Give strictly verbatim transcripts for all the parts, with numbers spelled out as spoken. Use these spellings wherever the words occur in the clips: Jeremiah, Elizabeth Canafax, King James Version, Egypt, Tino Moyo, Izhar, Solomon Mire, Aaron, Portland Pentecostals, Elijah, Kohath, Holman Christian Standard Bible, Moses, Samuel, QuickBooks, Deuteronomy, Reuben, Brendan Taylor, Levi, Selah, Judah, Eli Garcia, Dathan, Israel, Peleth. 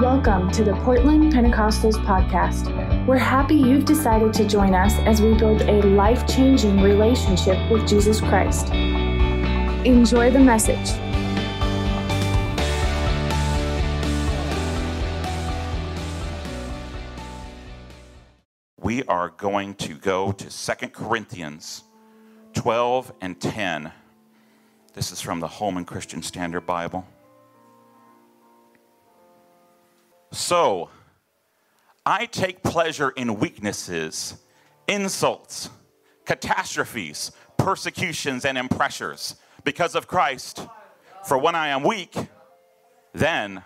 Welcome to the Portland Pentecostals podcast. We're happy you've decided to join us as we build a life-changing relationship with Jesus Christ. Enjoy the message. We are going to go to Second Corinthians twelve and ten. This is from the Holman Christian Standard Bible. So, I take pleasure in weaknesses, insults, catastrophes, persecutions, and impressures because of Christ. For when I am weak, then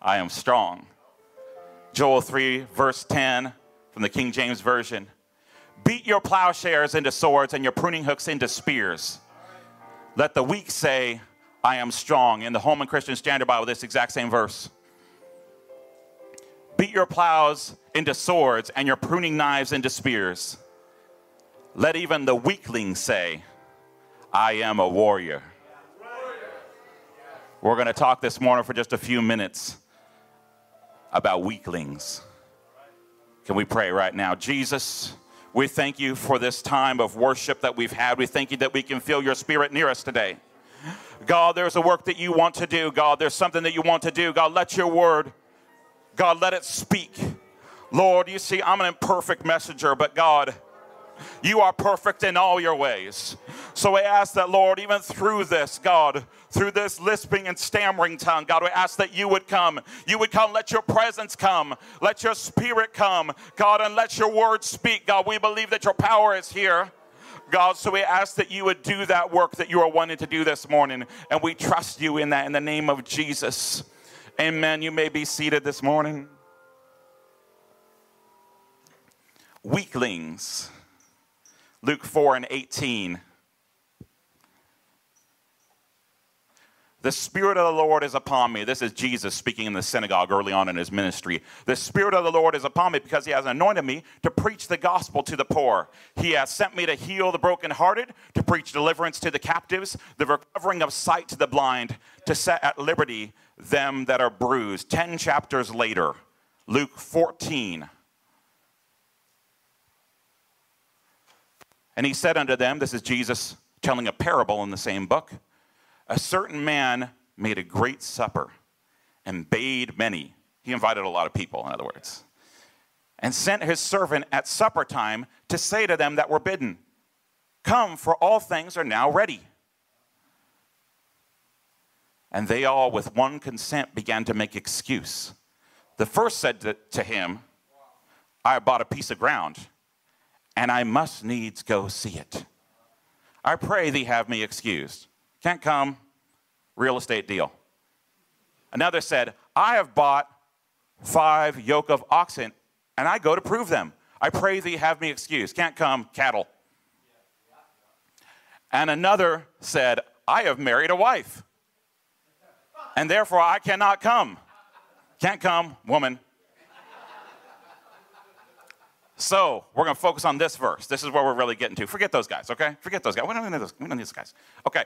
I am strong. Joel three, verse ten from the King James Version. Beat your plowshares into swords and your pruning hooks into spears. Let the weak say, I am strong. In the Holman Christian Standard Bible, this exact same verse. Beat your plows into swords and your pruning knives into spears. Let even the weakling say, I am a warrior. We're going to talk this morning for just a few minutes about weaklings. Can we pray right now? Jesus, we thank you for this time of worship that we've had. We thank you that we can feel your spirit near us today. God, there's a work that you want to do. God, there's something that you want to do. God, let your word God, let it speak. Lord, you see, I'm an imperfect messenger, but God, you are perfect in all your ways. So I ask that, Lord, even through this, God, through this lisping and stammering tongue, God, we ask that you would come. You would come. Let your presence come. Let your spirit come, God, and let your word speak. God, we believe that your power is here. God, so we ask that you would do that work that you are wanting to do this morning, and we trust you in that in the name of Jesus. Amen. You may be seated this morning. Weaklings. Luke four and eighteen. The Spirit of the Lord is upon me. This is Jesus speaking in the synagogue early on in his ministry. The Spirit of the Lord is upon me because he has anointed me to preach the gospel to the poor. He has sent me to heal the brokenhearted, to preach deliverance to the captives, the recovering of sight to the blind, to set at liberty them that are bruised. Ten chapters later, Luke fourteen. And he said unto them, this is Jesus telling a parable in the same book. A certain man made a great supper and bade many. He invited a lot of people, in other words. And sent his servant at supper time to say to them that were bidden, come, for all things are now ready. And they all with one consent began to make excuse. The first said to, to him, I bought a piece of ground, and I must needs go see it. I pray thee have me excused. Can't come, real estate deal. Another said, I have bought five yoke of oxen, and I go to prove them. I pray thee have me excused. Can't come, cattle. And another said, I have married a wife, and therefore I cannot come. Can't come, woman. So we're going to focus on this verse. This is where we're really getting to. Forget those guys, okay? Forget those guys. We don't need those, we don't need those guys. Okay.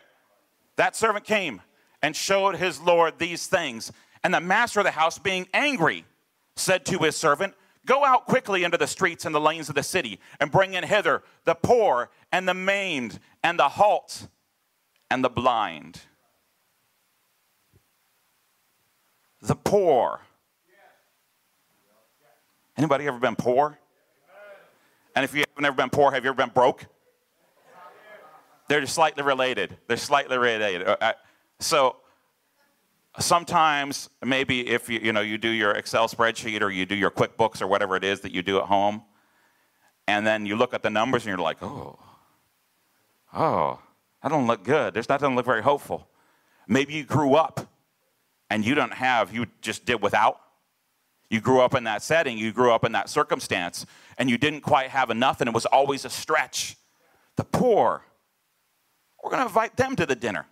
That servant came and showed his Lord these things. And the master of the house, being angry, said to his servant, go out quickly into the streets and the lanes of the city and bring in hither the poor and the maimed and the halt and the blind. The poor. Anybody ever been poor? And if you haven't ever been poor, have you ever been broke? They're slightly related. They're slightly related. So sometimes maybe if you, you know, you do your Excel spreadsheet or you do your QuickBooks or whatever it is that you do at home, and then you look at the numbers and you're like, oh, oh, that don't look good. That doesn't look very hopeful. Maybe you grew up. And you don't have, you just did without. You grew up in that setting, you grew up in that circumstance, and you didn't quite have enough, and it was always a stretch. The poor, we're going to invite them to the dinner.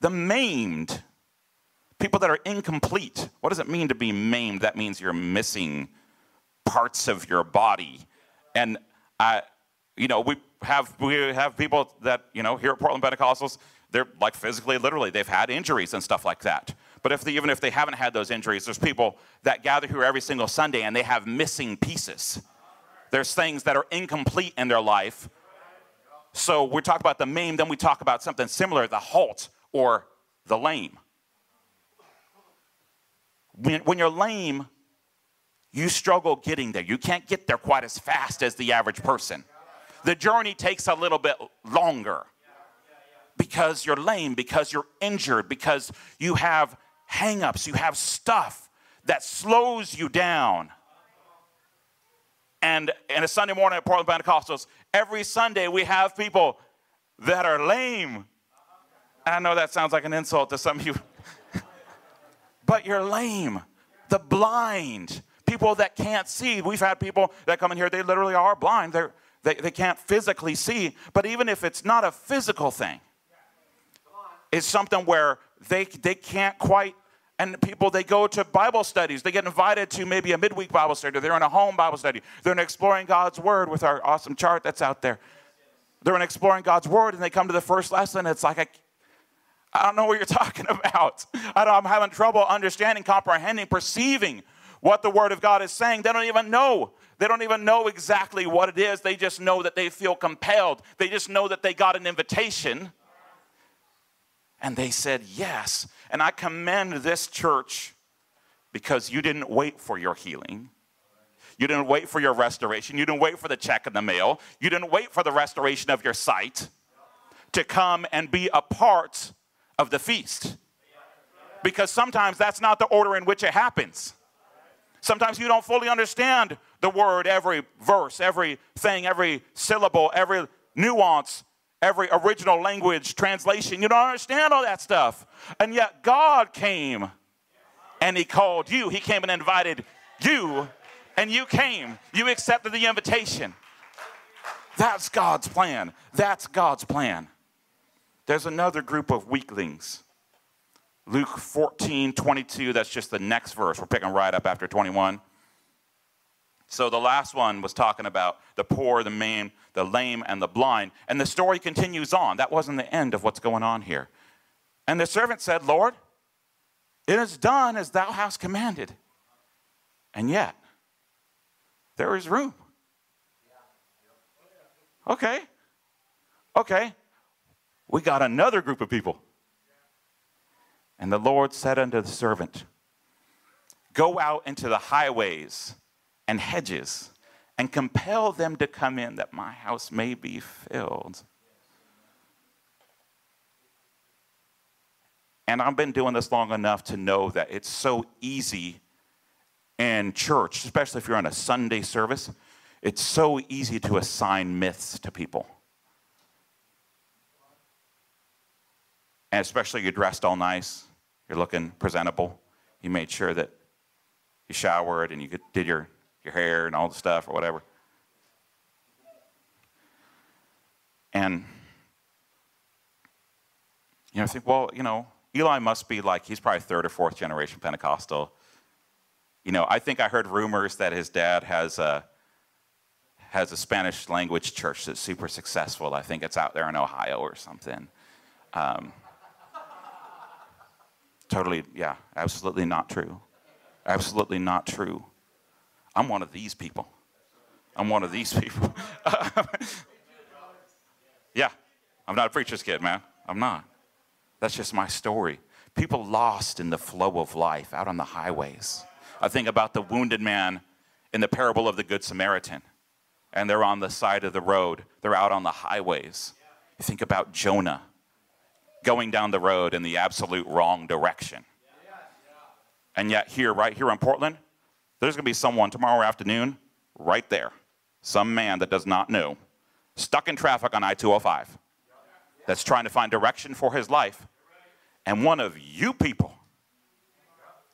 The maimed, people that are incomplete. What does it mean to be maimed? That means you're missing parts of your body. And, I, you know, we have, we have people that, you know, here at Portland Pentecostals, they're like physically, literally, they've had injuries and stuff like that. But if they, even if they haven't had those injuries, there's people that gather here every single Sunday and they have missing pieces. There's things that are incomplete in their life. So we talk about the maimed, then we talk about something similar, the halt or the lame. When, when you're lame, you struggle getting there. You can't get there quite as fast as the average person. The journey takes a little bit longer because you're lame, because you're injured, because you have hang-ups, you have stuff that slows you down. And in a Sunday morning at Portland Pentecostals, every Sunday we have people that are lame. And I know that sounds like an insult to some of you. But you're lame, the blind, people that can't see. We've had people that come in here, they literally are blind. They're, they, they can't physically see. But even if it's not a physical thing, it's something where they, they can't quite, and people, they go to Bible studies. They get invited to maybe a midweek Bible study. They're in a home Bible study. They're in Exploring God's Word with our awesome chart that's out there. They're in Exploring God's Word, and they come to the first lesson. It's like, I, I don't know what you're talking about. I don't, I'm having trouble understanding, comprehending, perceiving what the Word of God is saying. They don't even know. They don't even know exactly what it is. They just know that they feel compelled. They just know that they got an invitation. And they said yes. And I commend this church because you didn't wait for your healing. You didn't wait for your restoration. You didn't wait for the check in the mail. You didn't wait for the restoration of your sight to come and be a part of the feast. Because sometimes that's not the order in which it happens. Sometimes you don't fully understand the word, every verse, every thing, every syllable, every nuance, every original language, translation. You don't understand all that stuff. And yet God came and he called you. He came and invited you, and you came. You accepted the invitation. That's God's plan. That's God's plan. There's another group of weaklings. Luke fourteen twenty-two, that's just the next verse. We're picking right up after twenty-one. So the last one was talking about the poor, the maimed, the lame, and the blind. And the story continues on. That wasn't the end of what's going on here. And the servant said, Lord, it is done as thou hast commanded. And yet, there is room. Okay. Okay. We got another group of people. And the Lord said unto the servant, go out into the highways and hedges, and compel them to come in, that my house may be filled. And I've been doing this long enough to know that it's so easy in church, especially if you're on a Sunday service, it's so easy to assign myths to people. And especially you're dressed all nice, you're looking presentable, you made sure that you showered and you did your your hair and all the stuff or whatever. And, you know, I think, well, you know, Eli must be like, he's probably third or fourth generation Pentecostal. You know, I think I heard rumors that his dad has a, has a Spanish language church that's super successful. I think it's out there in Ohio or something. Um, totally, yeah, absolutely not true. Absolutely not true. I'm one of these people. I'm one of these people. Yeah, I'm not a preacher's kid, man. I'm not. That's just my story. People lost in the flow of life out on the highways. I think about the wounded man in the parable of the Good Samaritan. And they're on the side of the road. They're out on the highways. You think about Jonah going down the road in the absolute wrong direction. And yet here, right here in Portland, there's going to be someone tomorrow afternoon right there, some man that does not know, stuck in traffic on I two oh five that's trying to find direction for his life. And one of you people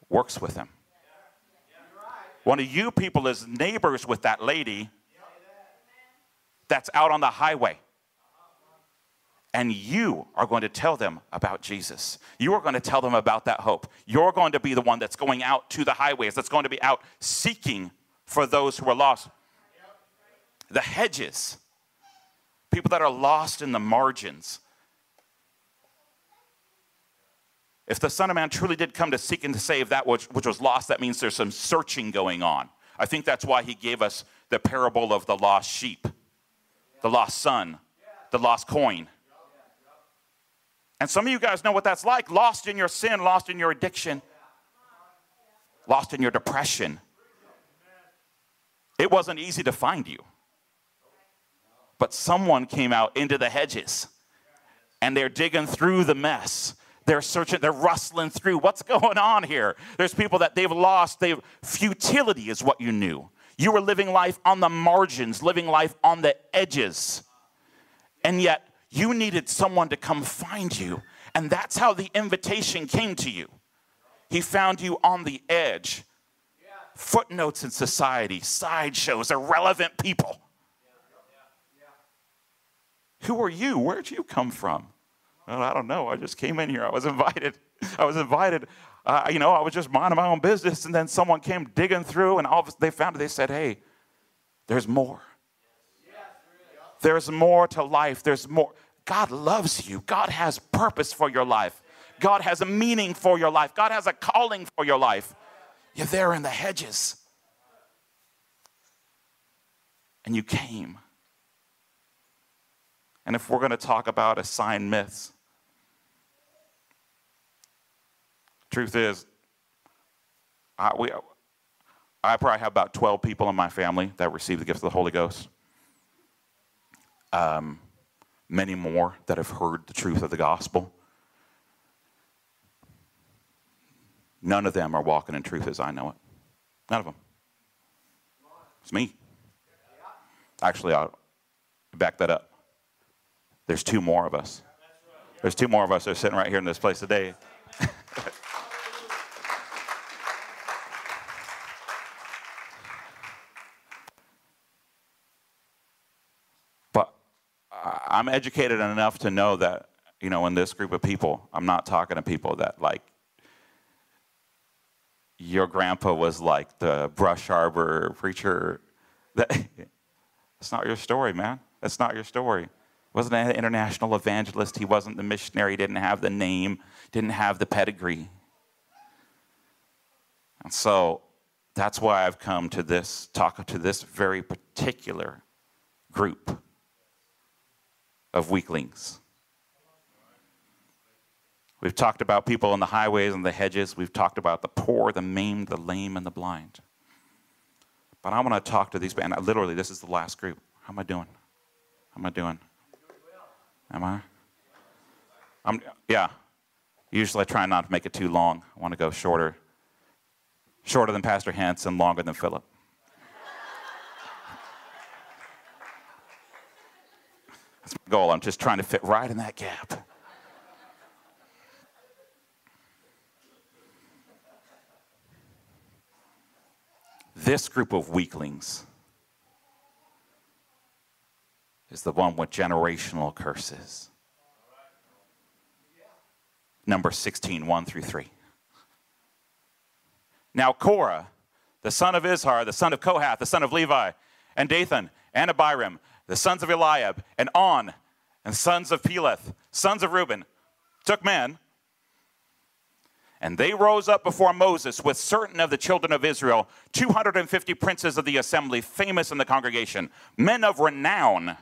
works with him. One of you people is neighbors with that lady that's out on the highway. And you are going to tell them about Jesus. You are going to tell them about that hope. You're going to be the one that's going out to the highways, that's going to be out seeking for those who are lost. The hedges, people that are lost in the margins. If the Son of Man truly did come to seek and to save that which, which was lost, that means there's some searching going on. I think that's why he gave us the parable of the lost sheep, the lost son, the lost coin. And some of you guys know what that's like. Lost in your sin, lost in your addiction, lost in your depression. It wasn't easy to find you. But someone came out into the hedges, and they're digging through the mess. They're searching, they're rustling through. What's going on here? There's people that they've lost. They've, futility is what you knew. You were living life on the margins, living life on the edges. And yet you needed someone to come find you. And that's how the invitation came to you. He found you on the edge. Footnotes in society, sideshows, irrelevant people. Who are you? Where'd you come from? Well, I don't know. I just came in here. I was invited. I was invited. Uh, you know, I was just minding my own business, and then someone came digging through, and all of a sudden they found it. They said, hey, there's more. There's more to life. There's more. God loves you. God has purpose for your life. God has a meaning for your life. God has a calling for your life. You're there in the hedges. And you came. And if we're going to talk about assigned myths, truth is, I, we, I probably have about twelve people in my family that received the gift of the Holy Ghost. Um, many more that have heard the truth of the gospel. None of them are walking in truth as I know it. None of them. It's me. Actually, I'll back that up. There's two more of us. There's two more of us that are sitting right here in this place today. But I'm educated enough to know that, you know, in this group of people, I'm not talking to people that, like, your grandpa was like the Brush Harbor preacher. That, that's not your story, man. That's not your story. Wasn't an international evangelist. He wasn't the missionary. He didn't have the name, didn't have the pedigree. And so that's why I've come to this, talk to this very particular group of weaklings. We've talked about people on the highways and the hedges. We've talked about the poor, the maimed, the lame, and the blind. But I want to talk to these, and I, literally, this is the last group. How am I doing? How am I doing? Am I? I'm, yeah. Usually I try not to make it too long. I want to go shorter. Shorter than Pastor Hanson, longer than Philip. That's my goal. I'm just trying to fit right in that gap. This group of weaklings is the one with generational curses. Number sixteen, one through three. Now Korah, the son of Izhar, the son of Kohath, the son of Levi, and Dathan, and Abiram, the sons of Eliab, and On, and sons of Peleth, sons of Reuben, took men, and they rose up before Moses with certain of the children of Israel, two hundred fifty princes of the assembly, famous in the congregation, men of renown.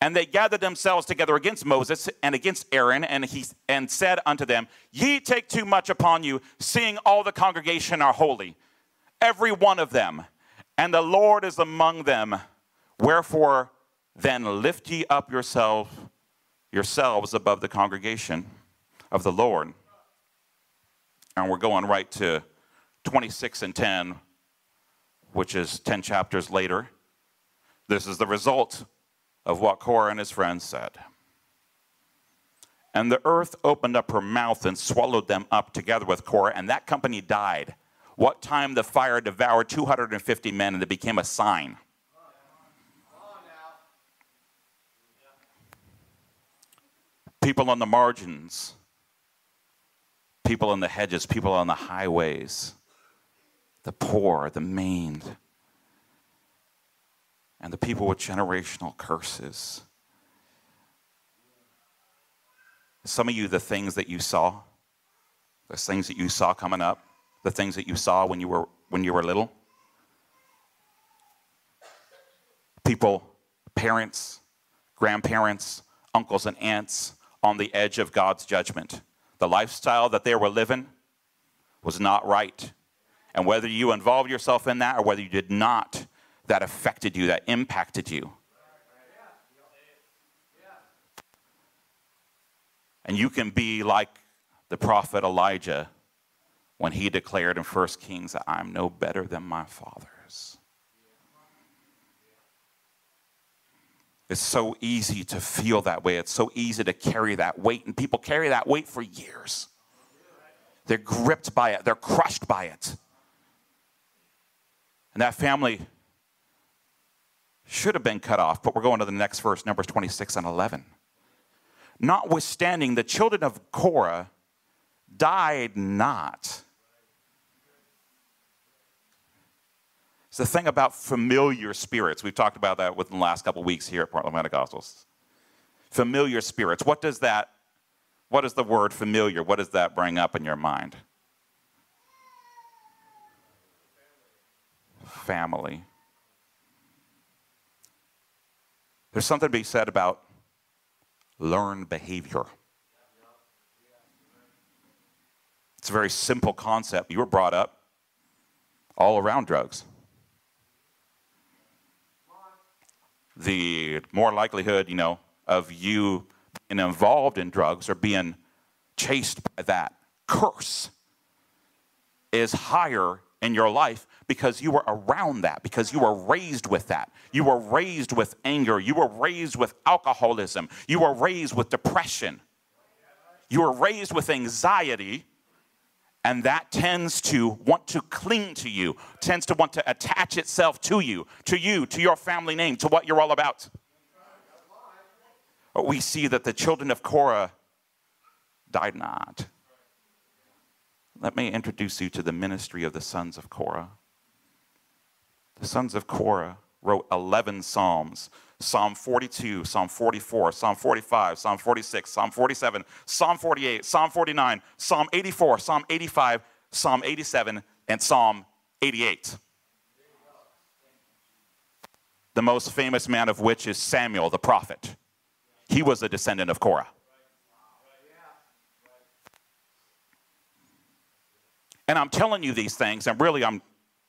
And they gathered themselves together against Moses and against Aaron, and he and said unto them, Ye take too much upon you, seeing all the congregation are holy, every one of them, and the Lord is among them. Wherefore then lift ye up yourself, yourselves above the congregation of the Lord. And we're going right to twenty-six and ten, which is ten chapters later. This is the result of what Korah and his friends said. And the earth opened up her mouth and swallowed them up together with Korah, and that company died. What time the fire devoured two hundred fifty men, and it became a sign. People on the margins, people in the hedges, people on the highways, the poor, the maimed, and the people with generational curses. Some of you, the things that you saw, those things that you saw coming up, the things that you saw when you were, when you were little. People, parents, grandparents, uncles and aunts on the edge of God's judgment. The lifestyle that they were living was not right. And whether you involved yourself in that or whether you did not, that affected you, that impacted you. And you can be like the prophet Elijah when he declared in First Kings that I'm no better than my fathers. It's so easy to feel that way. It's so easy to carry that weight. And people carry that weight for years. They're gripped by it. They're crushed by it. And that family should have been cut off. But we're going to the next verse, Numbers twenty-six and eleven. Notwithstanding, the children of Korah died not. It's the thing about familiar spirits. We've talked about that within the last couple of weeks here at Portland Pentecostals. Familiar spirits. What does that, what is the word familiar? What does that bring up in your mind? Family. There's something to be said about learned behavior. It's a very simple concept. You were brought up all around drugs. The more likelihood, you know, of you being involved in drugs or being chased by that curse is higher in your life because you were around that, because you were raised with that. You were raised with anger. You were raised with alcoholism. You were raised with depression. You were raised with anxiety, and that tends to want to cling to you, tends to want to attach itself to you, to you, to your family name, to what you're all about. We see that the children of Korah died not. Let me introduce you to the ministry of the sons of Korah. The sons of Korah wrote eleven psalms. Psalm forty-two, Psalm forty-four, Psalm forty-five, Psalm forty-six, Psalm forty-seven, Psalm forty-eight, Psalm forty-nine, Psalm eighty-four, Psalm eighty-five, Psalm eighty-seven, and Psalm eighty-eight. The most famous man of which is Samuel the prophet. He was a descendant of Korah. And I'm telling you these things, and really I'm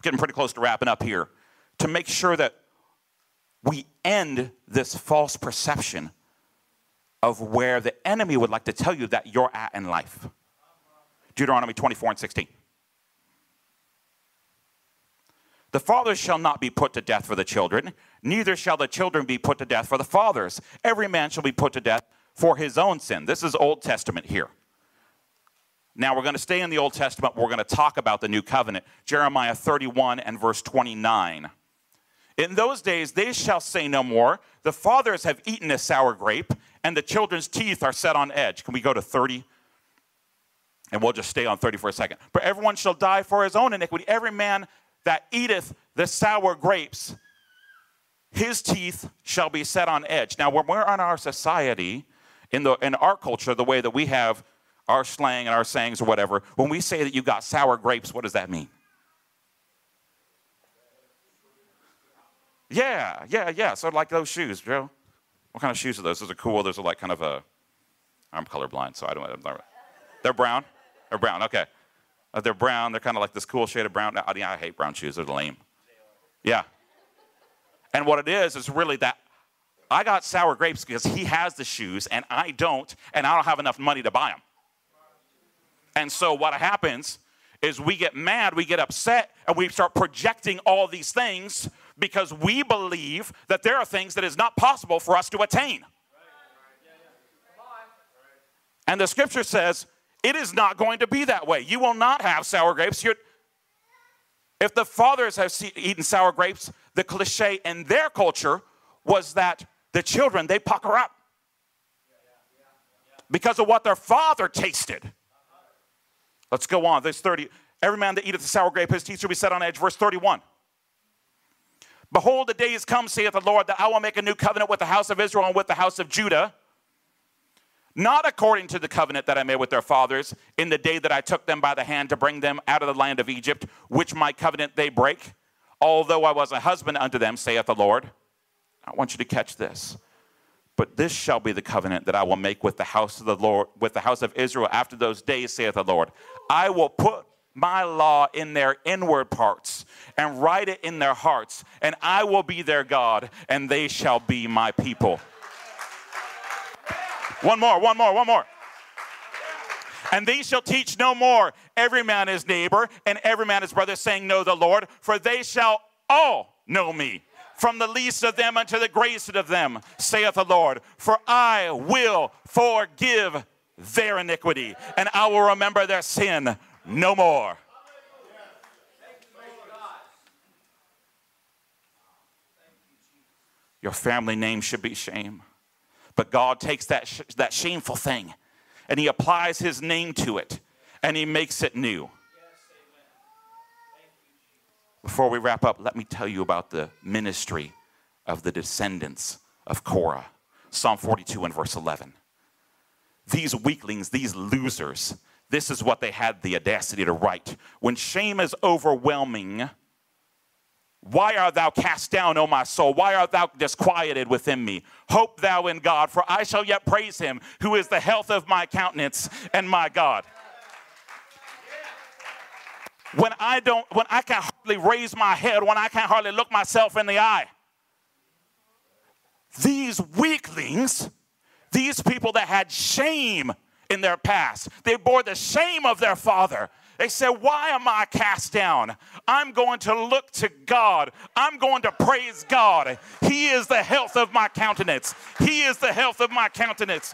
getting pretty close to wrapping up here, to make sure that we end this false perception of where the enemy would like to tell you that you're at in life. Deuteronomy twenty-four and sixteen. The fathers shall not be put to death for the children, neither shall the children be put to death for the fathers. Every man shall be put to death for his own sin. This is Old Testament here. Now we're going to stay in the Old Testament. We're going to talk about the New Covenant. Jeremiah thirty-one and verse twenty-nine. In those days they shall say no more, the fathers have eaten a sour grape, and the children's teeth are set on edge. Can we go to thirty? And we'll just stay on thirty for a second. For everyone shall die for his own iniquity. Every man that eateth the sour grapes, his teeth shall be set on edge. Now, when we're in our society, in, the, in our culture, the way that we have our slang and our sayings or whatever, when we say that you got sour grapes, what does that mean? Yeah, yeah, yeah. So like those shoes, Joe. What kind of shoes are those? Those are cool. Those are like kind of a, I'm colorblind, so I don't know. They're brown? They're brown, okay. Uh, they're brown. They're kind of like this cool shade of brown. I, I hate brown shoes. They're lame. Yeah. And what it is is really that I got sour grapes because he has the shoes and I don't, and I don't have enough money to buy them. And so what happens is we get mad, we get upset, and we start projecting all these things because we believe that there are things that is not possible for us to attain. And the scripture says, it is not going to be that way. You will not have sour grapes. You're, if the fathers have eaten sour grapes, the cliche in their culture was that the children, they pucker up because of what their father tasted. Let's go on. There's thirty. Every man that eateth the sour grape, his teeth shall be set on edge. Verse thirty-one. Behold, the day is come, saith the Lord, that I will make a new covenant with the house of Israel and with the house of Judah. not according to the covenant that I made with their fathers in the day that I took them by the hand to bring them out of the land of Egypt, which my covenant they break, although I was a husband unto them, saith the Lord. I want you to catch this. But this shall be the covenant that I will make with the house of the Lord, with the house of Israel after those days, saith the Lord. I will put my law in their inward parts and write it in their hearts, and I will be their God, and they shall be my people. One more, one more, one more. And these shall teach no more every man his neighbor and every man his brother, saying, know the Lord, for they shall all know me, from the least of them unto the greatest of them, saith the Lord. For I will forgive their iniquity, and I will remember their sin no more. Your family name should be shame. But God takes that, sh that shameful thing, and he applies his name to it, and he makes it new. Before we wrap up, let me tell you about the ministry of the descendants of Korah. Psalm forty-two and verse eleven. These weaklings, these losers, this is what they had the audacity to write. When shame is overwhelming, why art thou cast down, O my soul? Why art thou disquieted within me? Hope thou in God, for I shall yet praise him, who is the health of my countenance and my God. When I don't, when I can hardly raise my head, when I can hardly look myself in the eye. These weaklings, these people that had shame in their past, they bore the shame of their father. They said, why am I cast down? I'm going to look to God. I'm going to praise God. He is the health of my countenance. He is the health of my countenance.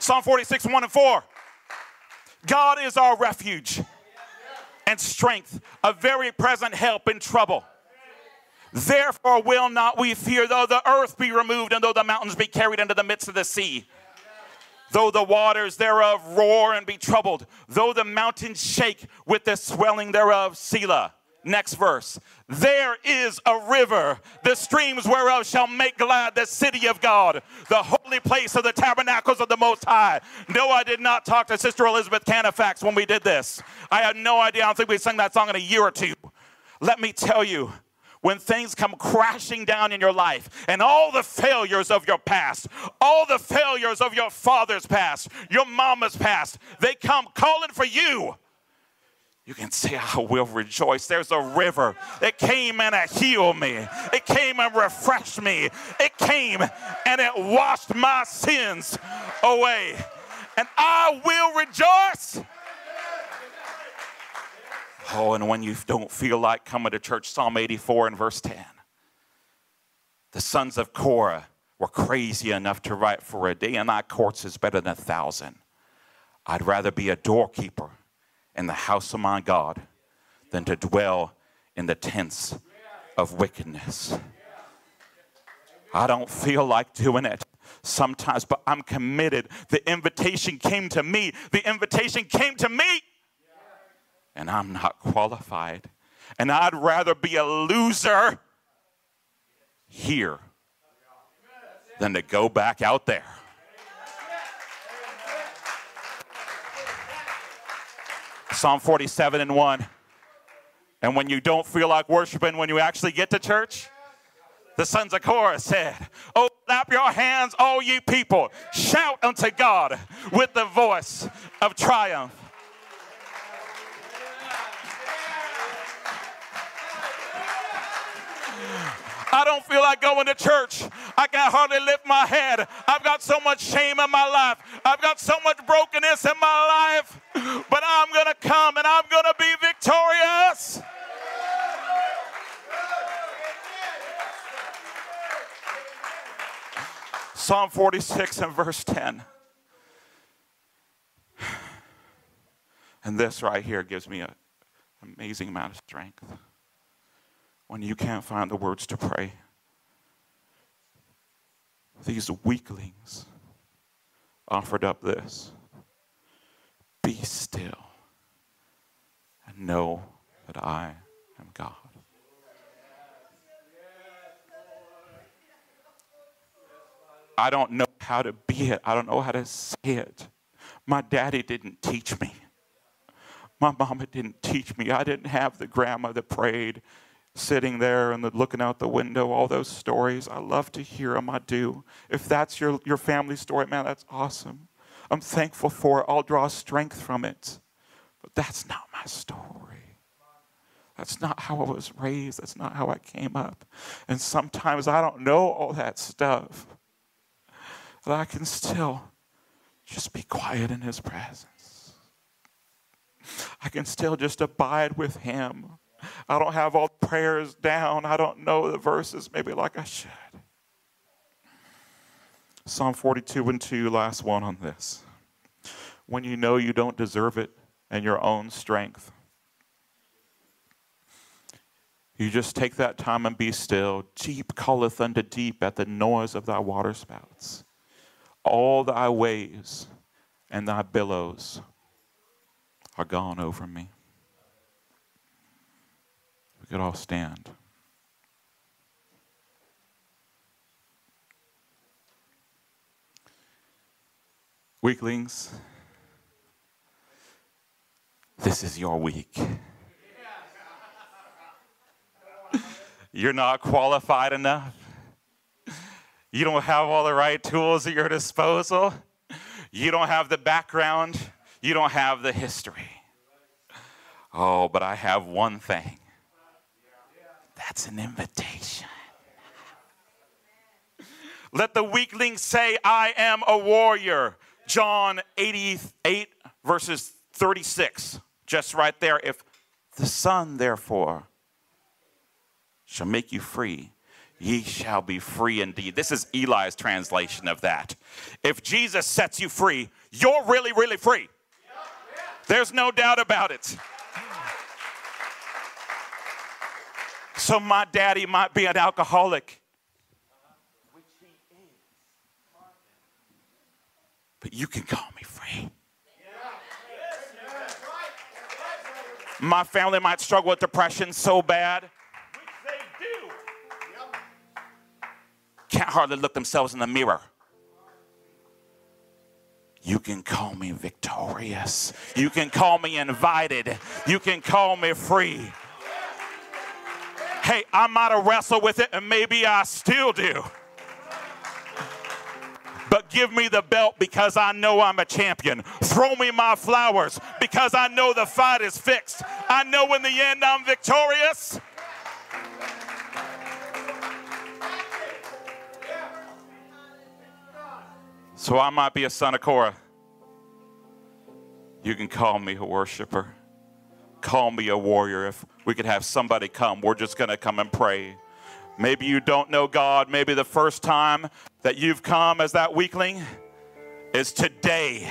Psalm forty-six, one and four. God is our refuge and strength, a very present help in trouble. Therefore will not we fear, though the earth be removed, and though the mountains be carried into the midst of the sea. Though the waters thereof roar and be troubled, though the mountains shake with the swelling thereof, Selah. Next verse. There is a river, the streams whereof shall make glad the city of God, the holy place of the tabernacles of the Most High. No, I did not talk to Sister Elizabeth Canafax when we did this. I had no idea. I don't think we sang that song in a year or two. Let me tell you, when things come crashing down in your life and all the failures of your past, all the failures of your father's past, your mama's past, they come calling for you. You can say, I will rejoice. There's a river. It came and it healed me. It came and refreshed me. It came and it washed my sins away. And I will rejoice. Oh, and when you don't feel like coming to church, Psalm eighty-four and verse ten. The sons of Korah were crazy enough to write, for a day in thy courts is better than a thousand. I'd rather be a doorkeeper in the house of my God than to dwell in the tents of wickedness. I don't feel like doing it sometimes, but I'm committed. The invitation came to me. The invitation came to me. And I'm not qualified. And I'd rather be a loser here than to go back out there. Psalm forty-seven and one. And when you don't feel like worshiping, when you actually get to church, the sons of Korah said, oh, clap your hands, all ye people. Shout unto God with the voice of triumph. I don't feel like going to church. I can hardly lift my head. I've got so much shame in my life. I've got so much brokenness in my life. But I'm going to come and I'm going to be victorious. Psalm forty-six and verse ten. And this right here gives me an amazing amount of strength. When you can't find the words to pray. These weaklings offered up this. Be still and know that I am God. I don't know how to be it. I don't know how to say it. My daddy didn't teach me. My mama didn't teach me. I didn't have the grandma that prayed, sitting there and the, looking out the window. All those stories, I love to hear them. I do. If that's your, your family story, man, that's awesome. I'm thankful for it. I'll draw strength from it. But that's not my story. That's not how I was raised. That's not how I came up. And sometimes I don't know all that stuff. But I can still just be quiet in his presence. I can still just abide with him. I don't have all the prayers down. I don't know the verses maybe like I should. Psalm forty-two and two, last one on this. When you know you don't deserve it and your own strength, you just take that time and be still. Deep calleth unto deep at the noise of thy waterspouts. All thy waves and thy billows are gone over me. We could all stand. Weaklings, this is your week. You're not qualified enough. You don't have all the right tools at your disposal. You don't have the background. You don't have the history. Oh, but I have one thing. That's an invitation. Let the weakling say, I am a warrior. John eighty-eight, verses thirty-six. Just right there. If the Son, therefore, shall make you free, ye shall be free indeed. This is Eli's translation of that. If Jesus sets you free, you're really, really free. There's no doubt about it. So my daddy might be an alcoholic, but you can call me free. My family might struggle with depression so bad, can't hardly look themselves in the mirror. You can call me victorious. You can call me invited. You can call me free. Hey, I might have wrestled with it, and maybe I still do. But give me the belt because I know I'm a champion. Throw me my flowers because I know the fight is fixed. I know in the end I'm victorious. So I might be a son of Korah. You can call me a worshiper. Call me a warrior. If we could have somebody come, we're just going to come and pray. Maybe you don't know God. Maybe the first time that you've come as that weakling is today.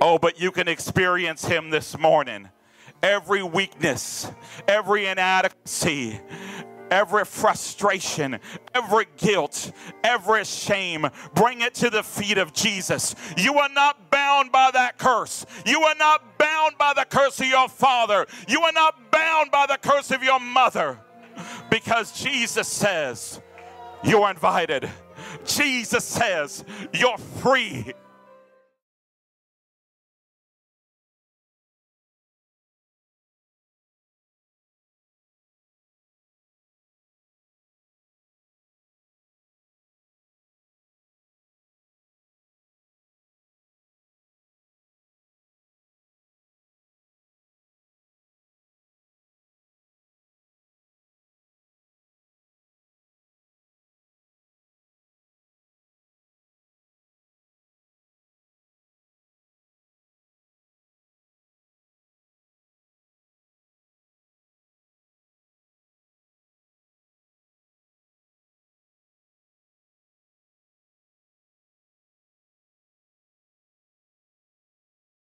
Oh, but you can experience him this morning. Every weakness, every inadequacy, every frustration, every guilt, every shame, bring it to the feet of Jesus. You are not bound by that curse. You are not bound by the curse of your father. You are not bound by the curse of your mother. Because Jesus says, you're invited. Jesus says, you're free.